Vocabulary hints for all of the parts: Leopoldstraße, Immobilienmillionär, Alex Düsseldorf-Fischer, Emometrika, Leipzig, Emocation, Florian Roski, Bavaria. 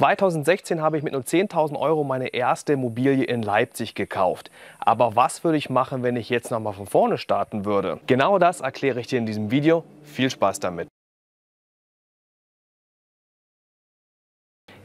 2016 habe ich mit nur 10.000 Euro meine erste Immobilie in Leipzig gekauft. Aber was würde ich machen, wenn ich jetzt nochmal von vorne starten würde? Genau das erkläre ich dir in diesem Video. Viel Spaß damit!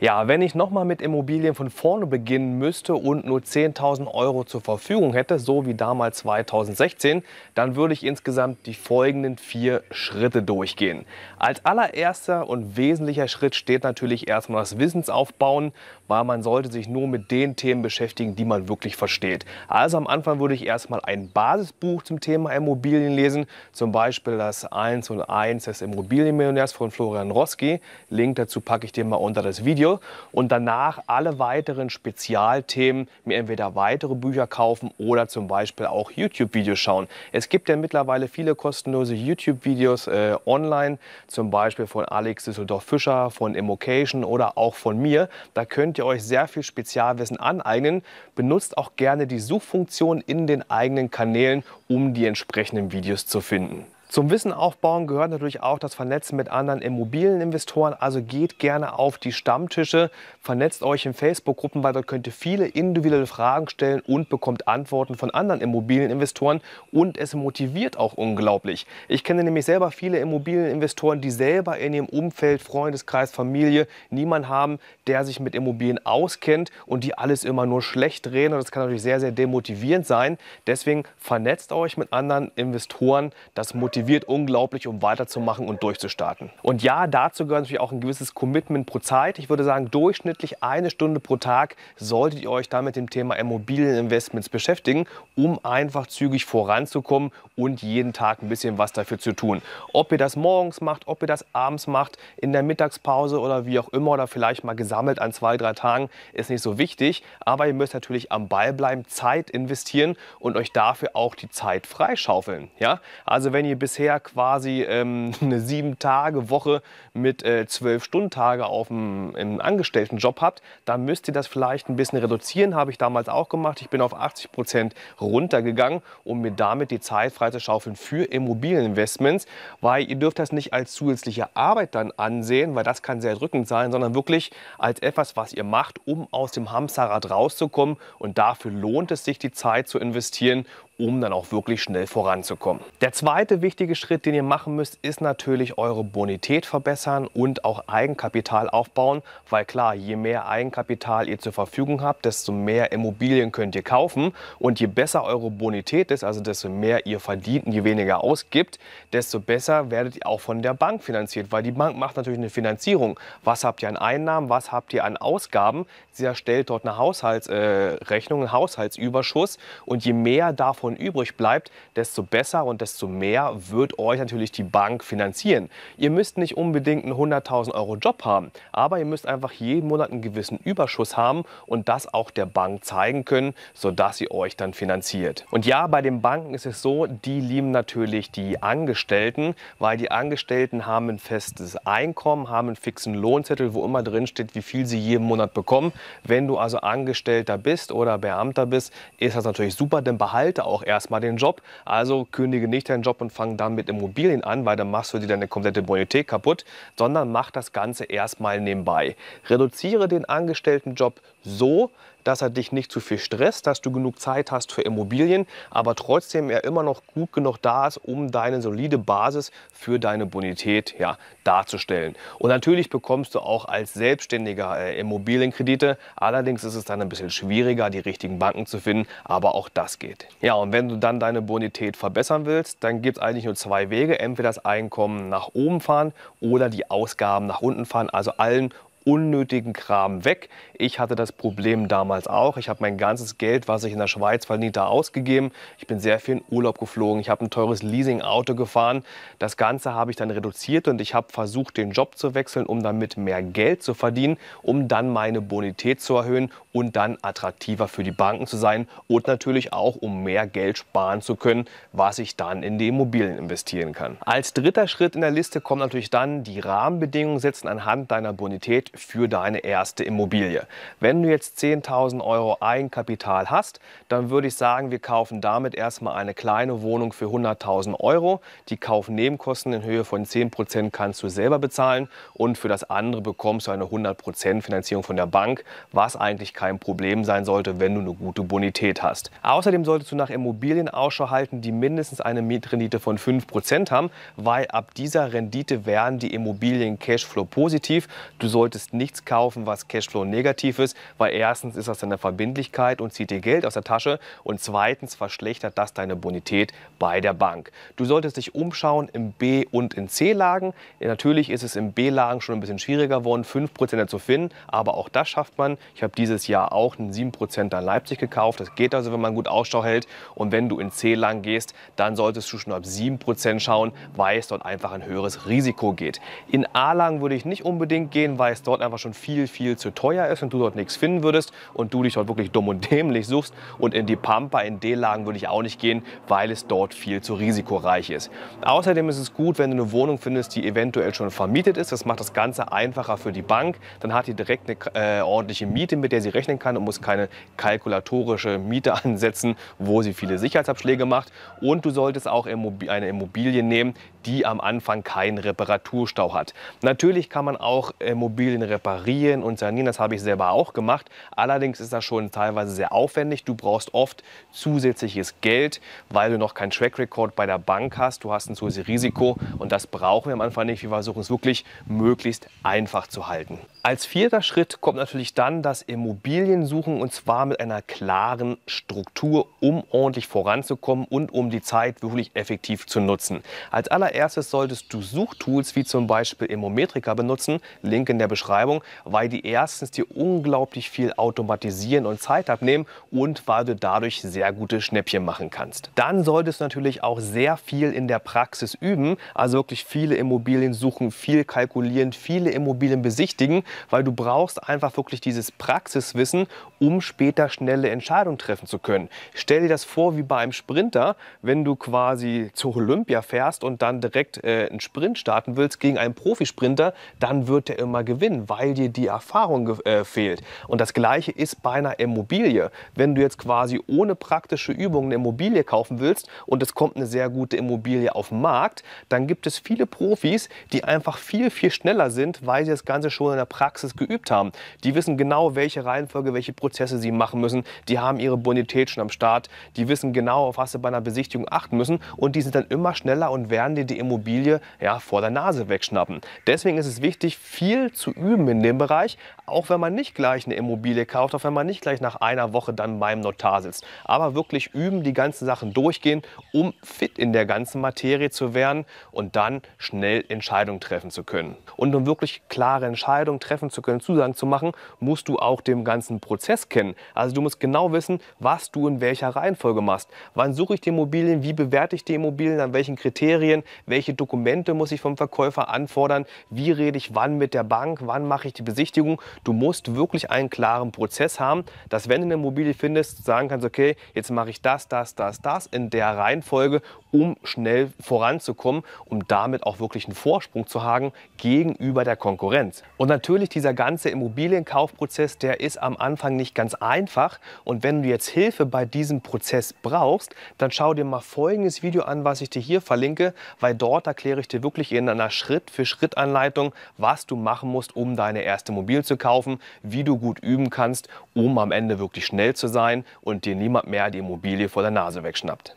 Ja, wenn ich nochmal mit Immobilien von vorne beginnen müsste und nur 10.000 Euro zur Verfügung hätte, so wie damals 2016, dann würde ich insgesamt die folgenden 4 Schritte durchgehen. Als allererster und wesentlicher Schritt steht natürlich erstmal das Wissensaufbauen, weil man sollte sich nur mit den Themen beschäftigen, die man wirklich versteht. Also am Anfang würde ich erstmal ein Basisbuch zum Thema Immobilien lesen, zum Beispiel das 1&1 des Immobilienmillionärs von Florian Roski. Link dazu packe ich dir mal unter das Video. Und danach alle weiteren Spezialthemen, mir entweder weitere Bücher kaufen oder zum Beispiel auch YouTube-Videos schauen. Es gibt ja mittlerweile viele kostenlose YouTube-Videos online, zum Beispiel von Alex Düsseldorf-Fischer, von Emocation oder auch von mir. Da könnt ihr euch sehr viel Spezialwissen aneignen. Benutzt auch gerne die Suchfunktion in den eigenen Kanälen, um die entsprechenden Videos zu finden. Zum Wissen aufbauen gehört natürlich auch das Vernetzen mit anderen Immobilieninvestoren, also geht gerne auf die Stammtische, vernetzt euch in Facebook-Gruppen, weil dort könnt ihr viele individuelle Fragen stellen und bekommt Antworten von anderen Immobilieninvestoren und es motiviert auch unglaublich. Ich kenne nämlich selber viele Immobilieninvestoren, die selber in ihrem Umfeld, Freundeskreis, Familie niemanden haben, der sich mit Immobilien auskennt und die alles immer nur schlecht reden und das kann natürlich sehr, sehr demotivierend sein. Deswegen vernetzt euch mit anderen Investoren, das motiviert unglaublich, um weiterzumachen und durchzustarten. Und ja, dazu gehört natürlich auch ein gewisses Commitment pro Zeit. Ich würde sagen, durchschnittlich 1 Stunde pro Tag solltet ihr euch damit dem Thema Immobilieninvestments beschäftigen, um einfach zügig voranzukommen und jeden Tag ein bisschen was dafür zu tun. Ob ihr das morgens macht, ob ihr das abends macht, in der Mittagspause oder wie auch immer oder vielleicht mal gesammelt an 2, 3 Tagen, ist nicht so wichtig. Aber ihr müsst natürlich am Ball bleiben, Zeit investieren und euch dafür auch die Zeit freischaufeln. Ja? Also wenn ihr bisher quasi eine 7-Tage-Woche mit 12-Stunden-Tage im Angestelltenjob habt, dann müsst ihr das vielleicht ein bisschen reduzieren. Habe ich damals auch gemacht. Ich bin auf 80% runtergegangen, um mir damit die Zeit freizuschaufeln für Immobilieninvestments, weil ihr dürft das nicht als zusätzliche Arbeit dann ansehen, weil das kann sehr erdrückend sein, sondern wirklich als etwas, was ihr macht, um aus dem Hamsterrad rauszukommen und dafür lohnt es sich, die Zeit zu investieren, um dann auch wirklich schnell voranzukommen. Der zweite wichtige Schritt, den ihr machen müsst, ist natürlich eure Bonität verbessern und auch Eigenkapital aufbauen, weil klar, je mehr Eigenkapital ihr zur Verfügung habt, desto mehr Immobilien könnt ihr kaufen und je besser eure Bonität ist, also desto mehr ihr verdient und je weniger ausgibt, desto besser werdet ihr auch von der Bank finanziert, weil die Bank macht natürlich eine Finanzierung. Was habt ihr an Einnahmen, was habt ihr an Ausgaben? Sie erstellt dort eine Haushaltsrechnung, einen Haushaltsüberschuss und je mehr davon übrig bleibt, desto besser und desto mehr wird euch natürlich die Bank finanzieren. Ihr müsst nicht unbedingt einen 100.000 Euro Job haben, aber ihr müsst einfach jeden Monat einen gewissen Überschuss haben und das auch der Bank zeigen können, sodass sie euch dann finanziert. Und ja, bei den Banken ist es so, die lieben natürlich die Angestellten, weil die Angestellten haben ein festes Einkommen, haben einen fixen Lohnzettel, wo immer drin steht, wie viel sie jeden Monat bekommen. Wenn du also Angestellter bist oder Beamter bist, ist das natürlich super, denn behalte auch erstmal den Job. Also kündige nicht deinen Job und fang dann mit Immobilien an, weil dann machst du dir deine komplette Bonität kaputt, sondern mach das Ganze erstmal nebenbei. Reduziere den Angestelltenjob so, dass er dich nicht zu viel stresst, dass du genug Zeit hast für Immobilien, aber trotzdem er immer noch gut genug da ist, um deine solide Basis für deine Bonität ja, darzustellen. Und natürlich bekommst du auch als Selbstständiger Immobilienkredite, allerdings ist es dann ein bisschen schwieriger, die richtigen Banken zu finden, aber auch das geht. Ja, und wenn du dann deine Bonität verbessern willst, dann gibt es eigentlich nur 2 Wege, entweder das Einkommen nach oben fahren oder die Ausgaben nach unten fahren, also allen unnötigen Kram weg. Ich hatte das Problem damals auch. Ich habe mein ganzes Geld, was ich in der Schweiz verdiente, ausgegeben. Ich bin sehr viel in Urlaub geflogen. Ich habe ein teures Leasing-Auto gefahren. Das Ganze habe ich dann reduziert und ich habe versucht, den Job zu wechseln, um damit mehr Geld zu verdienen, um dann meine Bonität zu erhöhen und dann attraktiver für die Banken zu sein und natürlich auch, um mehr Geld sparen zu können, was ich dann in die Immobilien investieren kann. Als dritter Schritt in der Liste kommt natürlich dann die Rahmenbedingungen setzen anhand deiner Bonität für deine erste Immobilie. Wenn du jetzt 10.000 Euro Eigenkapital hast, dann würde ich sagen, wir kaufen damit erstmal eine kleine Wohnung für 100.000 Euro. Die Kaufnebenkosten in Höhe von 10% kannst du selber bezahlen und für das andere bekommst du eine 100% Finanzierung von der Bank, was eigentlich kein Problem sein sollte, wenn du eine gute Bonität hast. Außerdem solltest du nach Immobilien Ausschau halten, die mindestens eine Mietrendite von 5% haben, weil ab dieser Rendite werden die Immobilien Cashflow positiv. Du solltest nichts kaufen, was Cashflow negativ ist, weil erstens ist das eine Verbindlichkeit und zieht dir Geld aus der Tasche und zweitens verschlechtert das deine Bonität bei der Bank. Du solltest dich umschauen im B- und in C-Lagen. Natürlich ist es im B-Lagen schon ein bisschen schwieriger geworden, 5% zu finden, aber auch das schafft man. Ich habe dieses Jahr auch einen 7% in Leipzig gekauft. Das geht also, wenn man gut Ausschau hält. Und wenn du in C-Lagen gehst, dann solltest du schon ab 7% schauen, weil es dort einfach ein höheres Risiko geht. In A-Lagen würde ich nicht unbedingt gehen, weil es dort einfach schon viel, viel zu teuer ist und du dort nichts finden würdest und du dich dort wirklich dumm und dämlich suchst. Und in die Pampa, in D-Lagen würde ich auch nicht gehen, weil es dort viel zu risikoreich ist. Außerdem ist es gut, wenn du eine Wohnung findest, die eventuell schon vermietet ist. Das macht das Ganze einfacher für die Bank. Dann hat die direkt eine ordentliche Miete, mit der sie rechnen kann und muss keine kalkulatorische Miete ansetzen, wo sie viele Sicherheitsabschläge macht. Und du solltest auch eine Immobilie nehmen, die am Anfang keinen Reparaturstau hat. Natürlich kann man auch Immobilien reparieren und sanieren, das habe ich selber auch gemacht. Allerdings ist das schon teilweise sehr aufwendig. Du brauchst oft zusätzliches Geld, weil du noch keinen Track Record bei der Bank hast. Du hast ein zusätzliches Risiko und das brauchen wir am Anfang nicht. Wir versuchen es wirklich möglichst einfach zu halten. Als vierter Schritt kommt natürlich dann das Immobiliensuchen und zwar mit einer klaren Struktur, um ordentlich voranzukommen und um die Zeit wirklich effektiv zu nutzen. Als allererstes solltest du Suchtools wie zum Beispiel Emometrika benutzen, Link in der Beschreibung, weil die erstens dir unglaublich viel automatisieren und Zeit abnehmen und weil du dadurch sehr gute Schnäppchen machen kannst. Dann solltest du natürlich auch sehr viel in der Praxis üben, also wirklich viele Immobilien suchen, viel kalkulieren, viele Immobilien besichtigen, weil du brauchst einfach wirklich dieses Praxiswissen, um später schnelle Entscheidungen treffen zu können. Stell dir das vor wie bei einem Sprinter, wenn du quasi zur Olympia fährst und dann direkt einen Sprint starten willst gegen einen Profisprinter, dann wird der immer gewinnen, weil dir die Erfahrung fehlt. Und das Gleiche ist bei einer Immobilie. Wenn du jetzt quasi ohne praktische Übung eine Immobilie kaufen willst und es kommt eine sehr gute Immobilie auf den Markt, dann gibt es viele Profis, die einfach viel, viel schneller sind, weil sie das Ganze schon in der Praxis geübt haben. Die wissen genau, welche Reihenfolge, welche Prozesse sie machen müssen. Die haben ihre Bonität schon am Start. Die wissen genau, auf was sie bei einer Besichtigung achten müssen. Und die sind dann immer schneller und werden dir die Immobilie ja, vor der Nase wegschnappen. Deswegen ist es wichtig, viel zu üben in dem Bereich, auch wenn man nicht gleich eine Immobilie kauft, auch wenn man nicht gleich nach einer Woche dann beim Notar sitzt. Aber wirklich üben, die ganzen Sachen durchgehen, um fit in der ganzen Materie zu werden und dann schnell Entscheidungen treffen zu können. Und um wirklich klare Entscheidungen treffen zu können, Zusagen zu machen, musst du auch den ganzen Prozess kennen. Also du musst genau wissen, was du in welcher Reihenfolge machst. Wann suche ich die Immobilien, wie bewerte ich die Immobilien, an welchen Kriterien, welche Dokumente muss ich vom Verkäufer anfordern, wie rede ich wann mit der Bank, wann mache ich die Besichtigung. Du musst wirklich einen klaren Prozess haben, dass wenn du eine Immobilie findest, sagen kannst, okay, jetzt mache ich das, das, das, das in der Reihenfolge, um schnell voranzukommen, um damit auch wirklich einen Vorsprung zu haben gegenüber der Konkurrenz. Und natürlich dieser ganze Immobilienkaufprozess, der ist am Anfang nicht ganz einfach und wenn du jetzt Hilfe bei diesem Prozess brauchst, dann schau dir mal folgendes Video an, was ich dir hier verlinke, weil dort erkläre ich dir wirklich in einer Schritt-für-Schritt-Anleitung, was du machen musst, um deine erste Immobilie zu kaufen, wie du gut üben kannst, um am Ende wirklich schnell zu sein und dir niemand mehr die Immobilie vor der Nase wegschnappt.